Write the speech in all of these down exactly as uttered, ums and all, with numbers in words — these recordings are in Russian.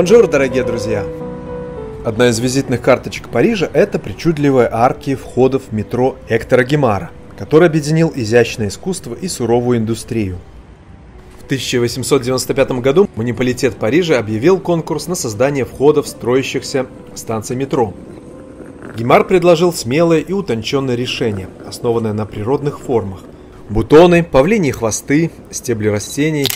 Бонжур, дорогие друзья! Одна из визитных карточек Парижа – это причудливые арки входов в метро Эктора Гимара, который объединил изящное искусство и суровую индустрию. В тысяча восемьсот девяносто пятом году муниципалитет Парижа объявил конкурс на создание входов строящихся станций метро. Гимар предложил смелое и утонченное решение, основанное на природных формах. Бутоны, павлиньи хвосты, стебли растений.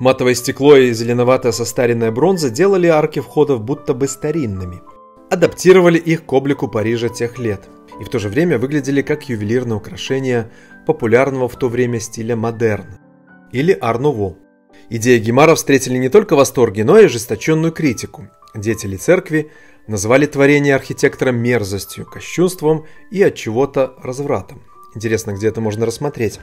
Матовое стекло и зеленоватая состаренная бронза делали арки входов будто бы старинными. Адаптировали их к облику Парижа тех лет. И в то же время выглядели как ювелирное украшение популярного в то время стиля модерн или ар-нуво. Идеи Гимара встретили не только восторги, но и ожесточенную критику. Деятели церкви назвали творение архитектора мерзостью, кощунством и от чего-то развратом. Интересно, где это можно рассмотреть.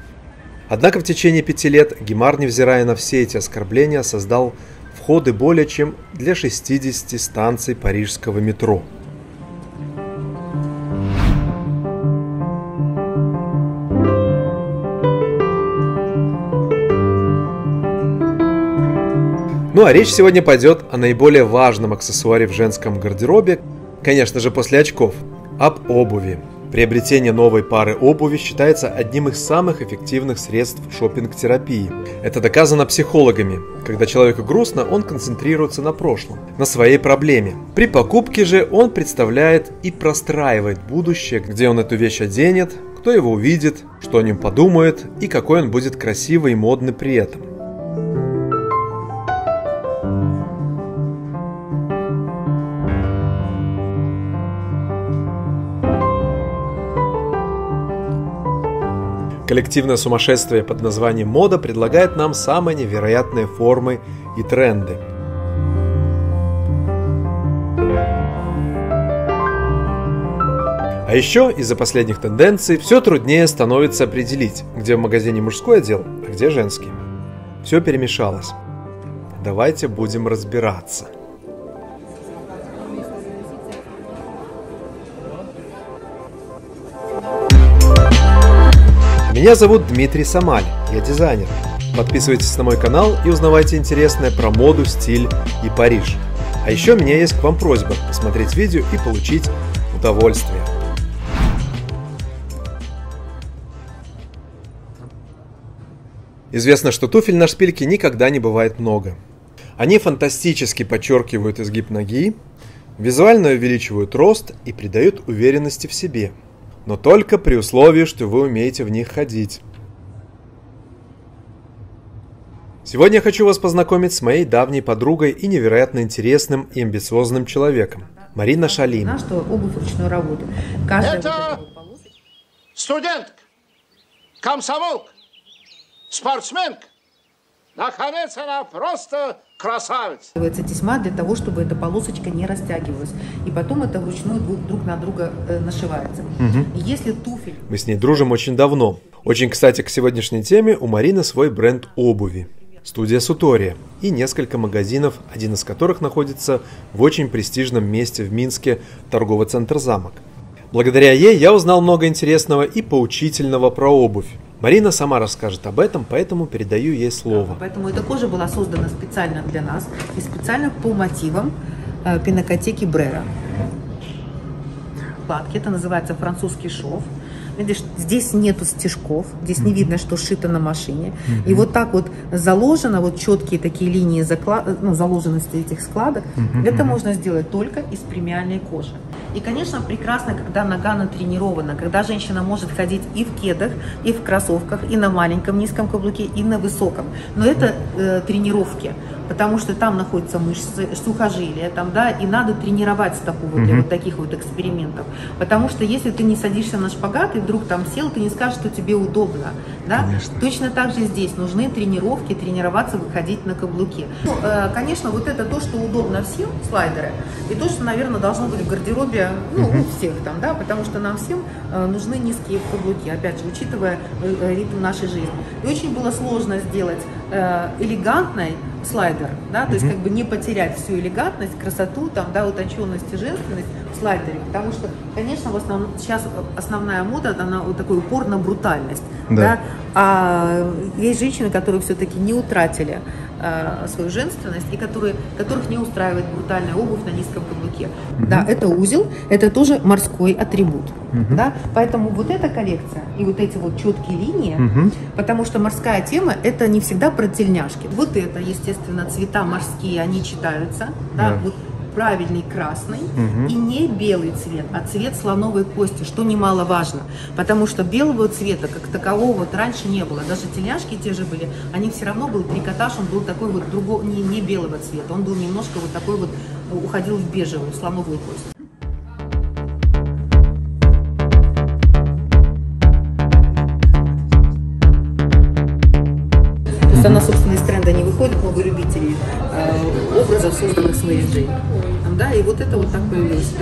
Однако в течение пяти лет Гимар, невзирая на все эти оскорбления, создал входы более чем для шестидесяти станций парижского метро. Ну а речь сегодня пойдет о наиболее важном аксессуаре в женском гардеробе, конечно же после очков, об обуви. Приобретение новой пары обуви считается одним из самых эффективных средств шопинг-терапии. Это доказано психологами. Когда человеку грустно, он концентрируется на прошлом, на своей проблеме. При покупке же он представляет и простраивает будущее, где он эту вещь оденет, кто его увидит, что о нем подумает и какой он будет красивый и модный при этом. Коллективное сумасшествие под названием мода предлагает нам самые невероятные формы и тренды. А еще из-за последних тенденций все труднее становится определить, где в магазине мужской отдел, а где женский. Все перемешалось. Давайте будем разбираться. Меня зовут Дмитрий Самаль, я дизайнер. Подписывайтесь на мой канал и узнавайте интересное про моду, стиль и Париж. А еще у меня есть к вам просьба посмотреть видео и получить удовольствие. Известно, что туфель на шпильке никогда не бывает много. Они фантастически подчеркивают изгиб ноги, визуально увеличивают рост и придают уверенности в себе. Но только при условии, что вы умеете в них ходить. Сегодня я хочу вас познакомить с моей давней подругой и невероятно интересным и амбициозным человеком, Марина Шалимо. Что обувь ручной работы. Это студентка, комсомолка, спортсменка. Наконец она просто красавица. Тесьма для того, чтобы эта полосочка не растягивалась. И потом это вручную друг на друга нашивается. Угу. Если туфель... Мы с ней дружим очень давно. Очень, кстати, к сегодняшней теме у Марины свой бренд обуви. Студия Сутория. И несколько магазинов, один из которых находится в очень престижном месте в Минске, торговый центр «Замок». Благодаря ей я узнал много интересного и поучительного про обувь. Марина сама расскажет об этом, поэтому передаю ей слово. Поэтому эта кожа была создана специально для нас и специально по мотивам э, пинакотеки Брера. Вкладки, это называется французский шов. Видишь, здесь нету стежков, здесь не видно, что сшито на машине. Mm-hmm. И вот так вот заложено, вот четкие такие линии заклад... ну, заложенности этих складок. Mm-hmm. Это можно сделать только из премиальной кожи. И, конечно, прекрасно, когда нога натренирована, когда женщина может ходить и в кедах, и в кроссовках, и на маленьком низком каблуке, и на высоком. Но это э, тренировки, потому что там находятся мышцы, сухожилия, там, да, и надо тренировать стопу для mm-hmm. вот таких вот экспериментов. Потому что если ты не садишься на шпагат и вдруг там сел, ты не скажешь, что тебе удобно. Да? Точно так же здесь нужны тренировки, тренироваться, выходить на каблуки. Ну, э, конечно, вот это то, что удобно всем, слайдеры, и то, что, наверное, должно быть в гардеробе. Ну, у всех там, да, потому что нам всем э, нужны низкие каблуки, опять же, учитывая э, ритм нашей жизни. И очень было сложно сделать э, элегантный слайдер, да, то есть как бы не потерять всю элегантность, красоту, там, да, утонченность и женственность в слайдере, потому что, конечно, в основном, сейчас основная мода, она вот такой упор на брутальность, да, да? А есть женщины, которые все-таки не утратили э, свою женственность и которые, которых не устраивает брутальная обувь на низком каблуке. Угу. Да, это узел, это тоже морской атрибут. Угу. Да? Поэтому вот эта коллекция и вот эти вот четкие линии, угу. потому что морская тема – это не всегда про тельняшки. Вот это, естественно, цвета морские, они читаются. Да? Да. Вот правильный красный угу. и не белый цвет, а цвет слоновой кости, что немаловажно, потому что белого цвета как такового вот раньше не было, даже тельняшки те же были, они все равно был трикотаж, он был такой вот другого, не, не белого цвета, он был немножко вот такой вот, уходил в бежевую, в слоновую кость. Она, собственно, из тренда не выходит, много любителей э, образов, созданных с Мэри Джей. Да, и вот это вот так появилось.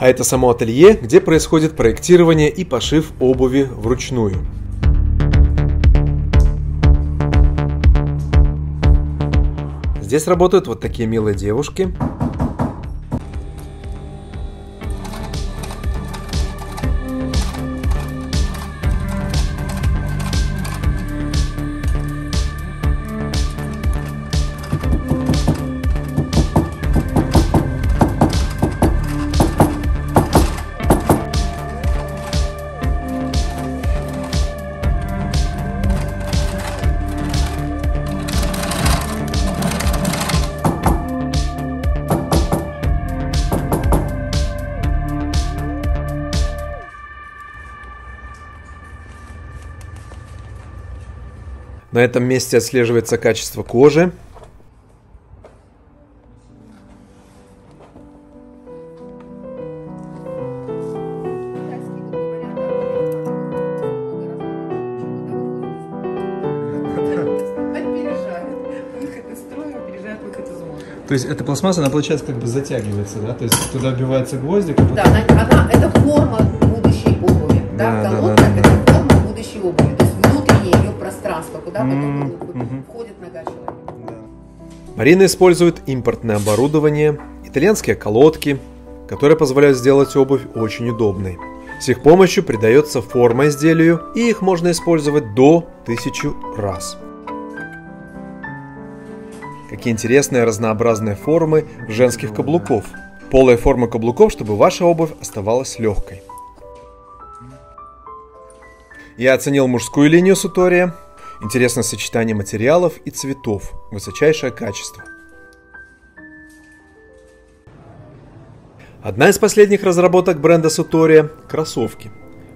А это само ателье, где происходит проектирование и пошив обуви вручную. Здесь работают вот такие милые девушки. На этом месте отслеживается качество кожи. То есть эта пластмасса, она получается как бы затягивается, да? То есть туда вбивается гвоздик. Потом... Да, она, это форма будущей обуви, да, да, колодка, да, да, да. Это форма будущей обуви. Пространство, куда потом mm-hmm. входит нога человека. Yeah. Марина использует импортное оборудование, итальянские колодки, которые позволяют сделать обувь очень удобной. С их помощью придается форма изделию, и их можно использовать до тысячи раз. Какие интересные разнообразные формы женских каблуков. Полая форма каблуков, чтобы ваша обувь оставалась легкой. Я оценил мужскую линию Сутория. Интересно сочетание материалов и цветов. Высочайшее качество. Одна из последних разработок бренда Сутория – кроссовки.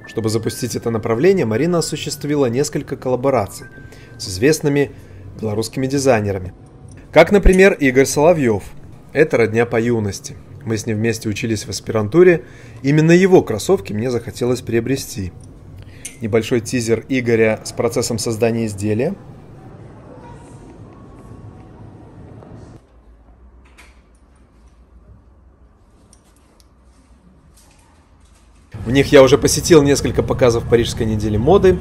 Чтобы запустить это направление, Марина осуществила несколько коллабораций с известными белорусскими дизайнерами. Как, например, Игорь Соловьев. Это родня по юности. Мы с ним вместе учились в аспирантуре. Именно его кроссовки мне захотелось приобрести. Небольшой тизер Игоря с процессом создания изделия. В них я уже посетил несколько показов Парижской недели моды.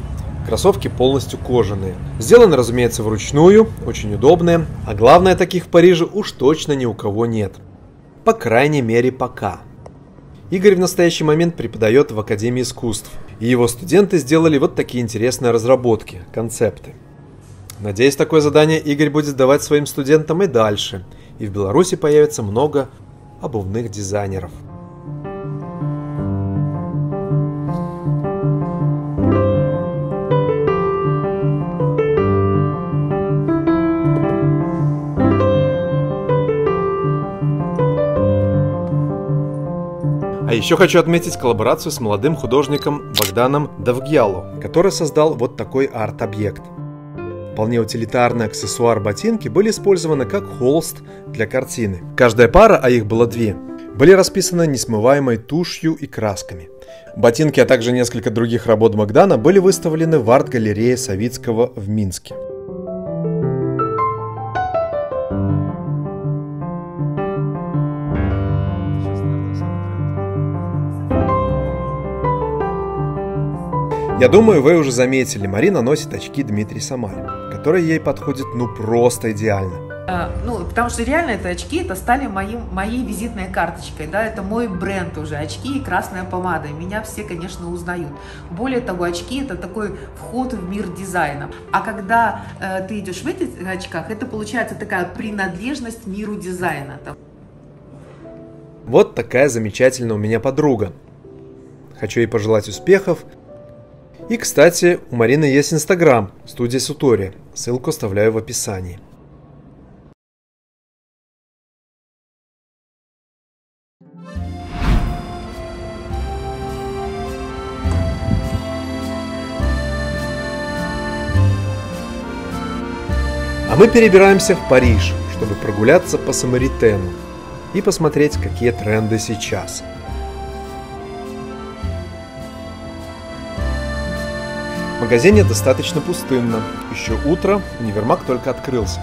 Кроссовки полностью кожаные. Сделаны, разумеется, вручную, очень удобные. А главное, таких в Париже уж точно ни у кого нет. По крайней мере, пока. Игорь в настоящий момент преподает в Академии искусств, и его студенты сделали вот такие интересные разработки, концепты. Надеюсь, такое задание Игорь будет давать своим студентам и дальше, и в Беларуси появится много обувных дизайнеров. А еще хочу отметить коллаборацию с молодым художником Богданом Довгьяло, который создал вот такой арт-объект. Вполне утилитарный аксессуар ботинки были использованы как холст для картины. Каждая пара, а их было две, были расписаны несмываемой тушью и красками. Ботинки, а также несколько других работ Богдана были выставлены в арт-галерее Савицкого в Минске. Я думаю, вы уже заметили, Марина носит очки Дмитрия Самаля, которые ей подходят ну просто идеально. А, ну, потому что реально это очки, это стали моим, моей визитной карточкой, да, это мой бренд уже, очки и красная помада, и меня все, конечно, узнают. Более того, очки это такой вход в мир дизайна. А когда э, ты идешь в этих очках, это получается такая принадлежность миру дизайна. Вот такая замечательная у меня подруга. Хочу ей пожелать успехов. И, кстати, у Марины есть Инстаграм, студия Сутория. Ссылку оставляю в описании. А мы перебираемся в Париж, чтобы прогуляться по Самаритену и посмотреть, какие тренды сейчас. В магазине достаточно пустынно. Еще утро, универмаг только открылся.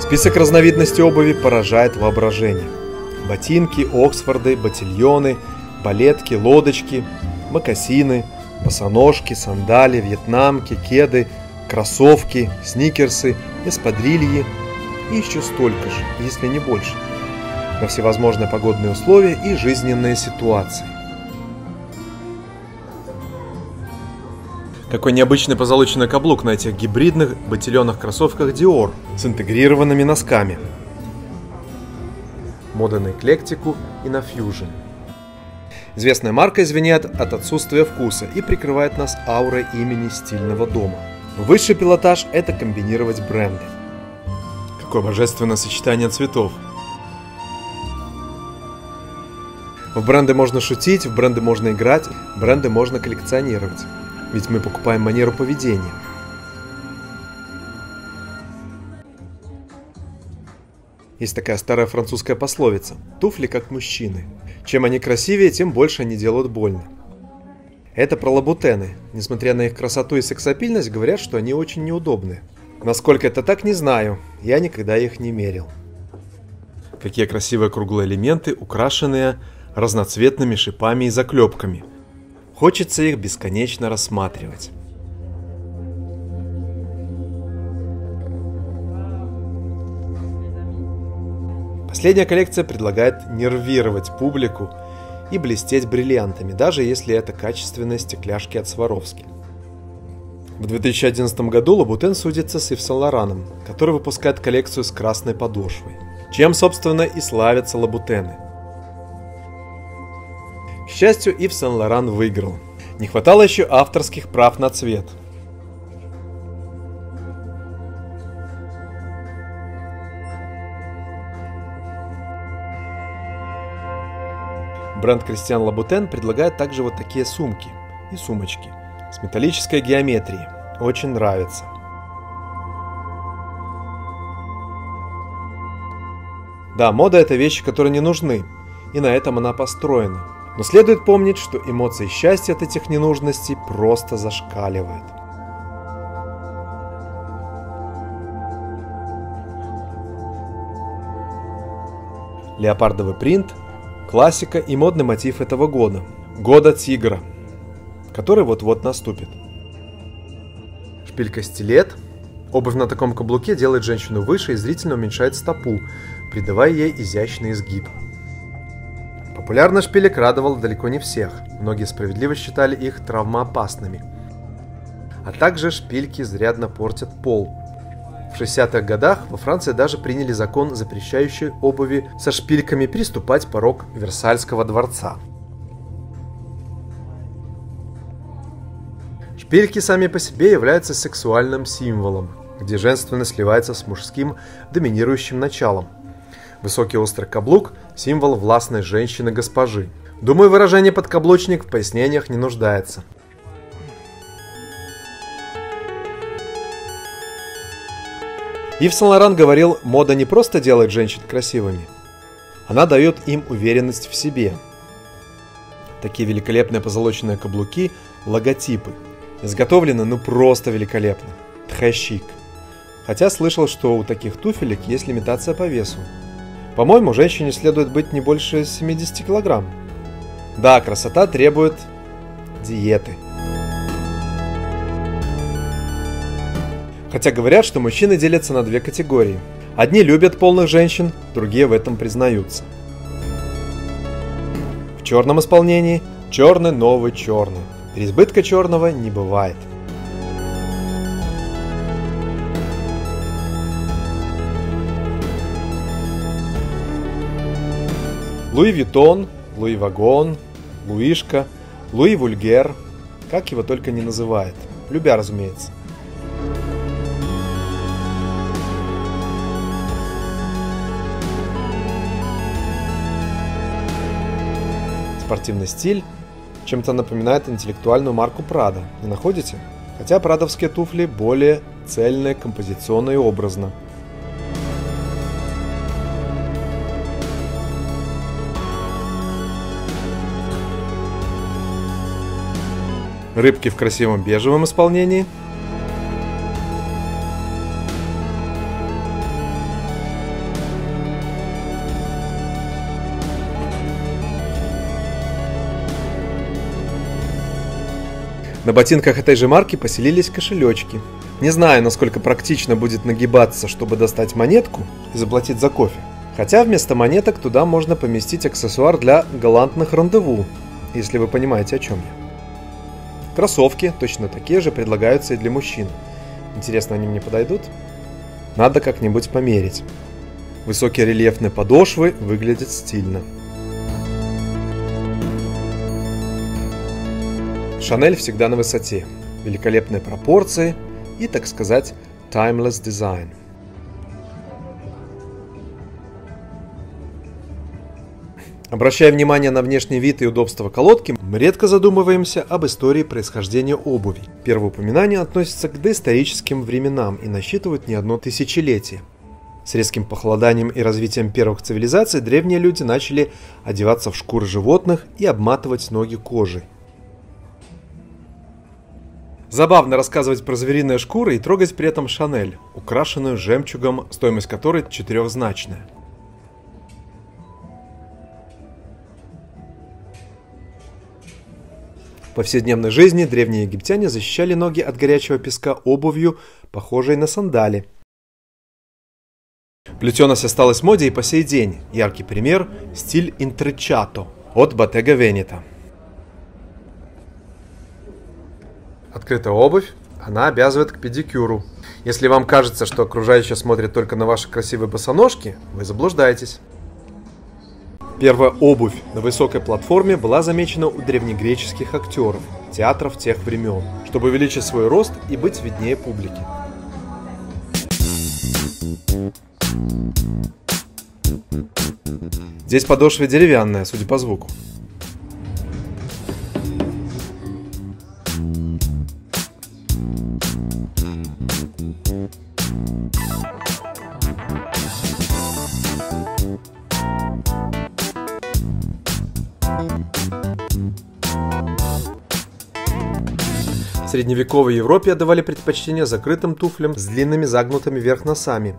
Список разновидностей обуви поражает воображение. Ботинки, оксфорды, ботильоны, балетки, лодочки, мокасины, босоножки, сандали, вьетнамки, кеды, кроссовки, сникерсы, эспадрильи. И еще столько же, если не больше, на всевозможные погодные условия и жизненные ситуации. Какой необычный позолоченный каблук на этих гибридных ботильонных кроссовках Dior с интегрированными носками. Мода на эклектику и на фьюжн. Известная марка извиняет от отсутствия вкуса и прикрывает нас аурой имени стильного дома. Высший пилотаж – это комбинировать бренды. Какое божественное сочетание цветов. В бренды можно шутить, в бренды можно играть, бренды можно коллекционировать. Ведь мы покупаем манеру поведения. Есть такая старая французская пословица: туфли как мужчины. Чем они красивее, тем больше они делают больно. Это про лабутены. Несмотря на их красоту и сексапильность, говорят, что они очень неудобны. Насколько это так, не знаю. Я никогда их не мерил. Какие красивые круглые элементы, украшенные разноцветными шипами и заклепками. Хочется их бесконечно рассматривать. Последняя коллекция предлагает нервировать публику и блестеть бриллиантами, даже если это качественные стекляшки от Сваровски. В две тысячи одиннадцатом году Лубутен судится с Ив Сен-Лораном, который выпускает коллекцию с красной подошвой. Чем, собственно, и славятся Лабутены. К счастью, Ив Сен-Лоран выиграл. Не хватало еще авторских прав на цвет. Бренд Кристиан Лубутен предлагает также вот такие сумки и сумочки с металлической геометрией. Очень нравится. Да, мода – это вещи, которые не нужны, и на этом она построена. Но следует помнить, что эмоции счастья от этих ненужностей просто зашкаливают. Леопардовый принт – классика и модный мотив этого года – года тигра, который вот-вот наступит. Шпилька-стилет. Обувь на таком каблуке делает женщину выше и зрительно уменьшает стопу, придавая ей изящный изгиб. Популярный шпилек радовал далеко не всех. Многие справедливо считали их травмоопасными. А также шпильки изрядно портят пол. В шестидесятых годах во Франции даже приняли закон, запрещающий обуви со шпильками переступать порог Версальского дворца. Шпильки сами по себе являются сексуальным символом, где женственность сливается с мужским доминирующим началом. Высокий острый каблук – символ властной женщины-госпожи. Думаю, выражение «подкаблучник» в пояснениях не нуждается. Ив Сен-Лоран говорил, мода не просто делает женщин красивыми, она дает им уверенность в себе. Такие великолепные позолоченные каблуки, логотипы, изготовлены ну просто великолепно, тхэщик. Хотя слышал, что у таких туфелек есть лимитация по весу. По-моему, женщине следует быть не больше семидесяти килограмм. Да, красота требует диеты. Хотя говорят, что мужчины делятся на две категории. Одни любят полных женщин, другие в этом признаются. В черном исполнении черный новый черный. Переизбытка черного не бывает. Луи Виттон, Луи Вагон, Луишка, Луи Вульгер, как его только не называют, любя, разумеется. Спортивный стиль чем-то напоминает интеллектуальную марку Прада, не находите? Хотя прадовские туфли более цельные, композиционно и образно. Рыбки в красивом бежевом исполнении. На ботинках этой же марки поселились кошелечки. Не знаю, насколько практично будет нагибаться, чтобы достать монетку и заплатить за кофе. Хотя вместо монеток туда можно поместить аксессуар для галантных рандеву, если вы понимаете, о чем я. Кроссовки, точно такие же, предлагаются и для мужчин. Интересно, они мне подойдут? Надо как-нибудь померить. Высокие рельефные подошвы выглядят стильно. Шанель всегда на высоте. Великолепные пропорции и, так сказать, timeless design. Обращая внимание на внешний вид и удобство колодки, мы редко задумываемся об истории происхождения обуви. Первые упоминания относятся к доисторическим временам и насчитывают не одно тысячелетие. С резким похолоданием и развитием первых цивилизаций древние люди начали одеваться в шкуры животных и обматывать ноги кожей. Забавно рассказывать про звериные шкуры и трогать при этом Шанель, украшенную жемчугом, стоимость которой четырехзначная. В повседневной жизни древние египтяне защищали ноги от горячего песка обувью, похожей на сандали. Плетеность осталась в моде и по сей день. Яркий пример – стиль интречато от Bottega Veneta. Открытая обувь, она обязывает к педикюру. Если вам кажется, что окружающие смотрят только на ваши красивые босоножки, вы заблуждаетесь. Первая обувь на высокой платформе была замечена у древнегреческих актеров театров тех времен, чтобы увеличить свой рост и быть виднее публики. Здесь подошва деревянная, судя по звуку. В средневековой Европе отдавали предпочтение закрытым туфлям с длинными загнутыми вверх носами.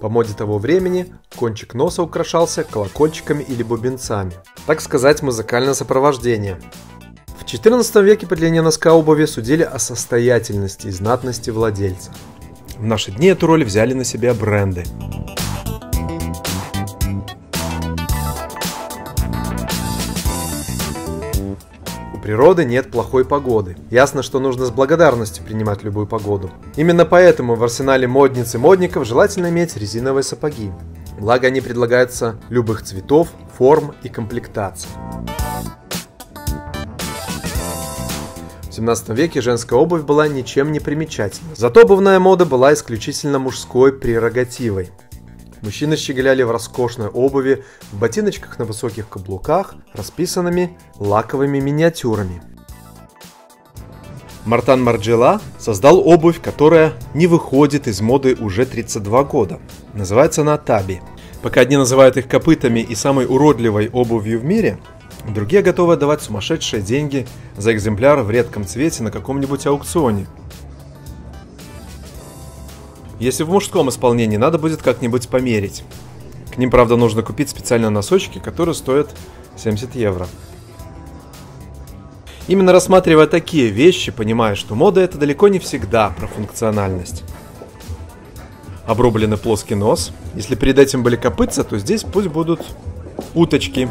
По моде того времени кончик носа украшался колокольчиками или бубенцами, так сказать, музыкальное сопровождение. В четырнадцатом веке по длине носка обуви судили о состоятельности и знатности владельца. В наши дни эту роль взяли на себя бренды. Природы нет плохой погоды. Ясно, что нужно с благодарностью принимать любую погоду. Именно поэтому в арсенале модниц и модников желательно иметь резиновые сапоги. Благо они предлагаются любых цветов, форм и комплектаций. В семнадцатом веке женская обувь была ничем не примечательна. Зато обувная мода была исключительно мужской прерогативой. Мужчины щеголяли в роскошной обуви, в ботиночках на высоких каблуках, расписанными лаковыми миниатюрами. Мартан Марджела создал обувь, которая не выходит из моды уже тридцать два года. Называется она Таби. Пока одни называют их копытами и самой уродливой обувью в мире, другие готовы отдавать сумасшедшие деньги за экземпляр в редком цвете на каком-нибудь аукционе. Если в мужском исполнении, надо будет как-нибудь померить. К ним, правда, нужно купить специально носочки, которые стоят семьдесят евро. Именно рассматривая такие вещи, понимая, что мода — это далеко не всегда про функциональность. Обрубленный плоский нос. Если перед этим были копытца, то здесь пусть будут уточки.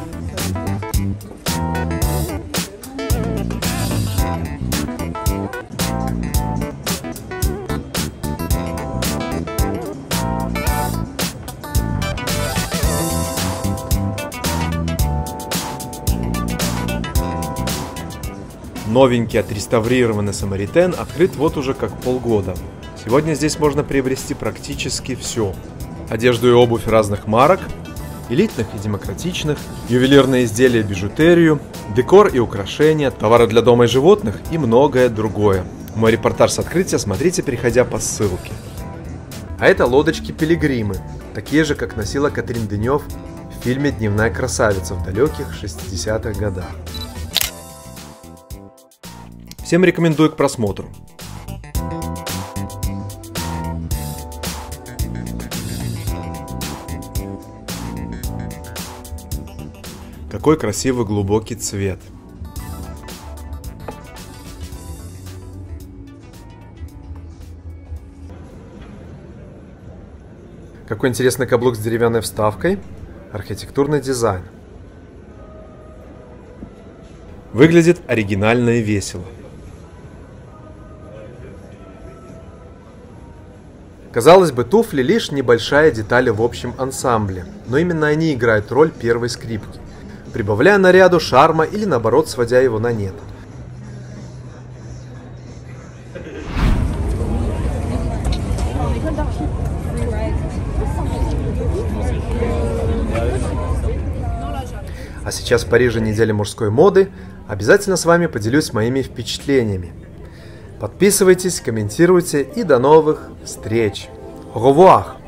Новенький отреставрированный Самаритен открыт вот уже как полгода. Сегодня здесь можно приобрести практически все. Одежду и обувь разных марок, элитных и демократичных, ювелирные изделия, бижутерию, декор и украшения, товары для дома и животных и многое другое. Мой репортаж с открытия смотрите, переходя по ссылке. А это лодочки-пилигримы, такие же, как носила Катрин Денев в фильме «Дневная красавица» в далеких шестидесятых годах. Всем рекомендую к просмотру. Какой красивый глубокий цвет. Какой интересный каблук с деревянной вставкой. Архитектурный дизайн. Выглядит оригинально и весело. Казалось бы, туфли — лишь небольшая деталь в общем ансамбле, но именно они играют роль первой скрипки, прибавляя наряду шарма или, наоборот, сводя его на нет. А сейчас в Париже неделя мужской моды. Обязательно с вами поделюсь моими впечатлениями. Подписывайтесь, комментируйте и до новых встреч! Au revoir!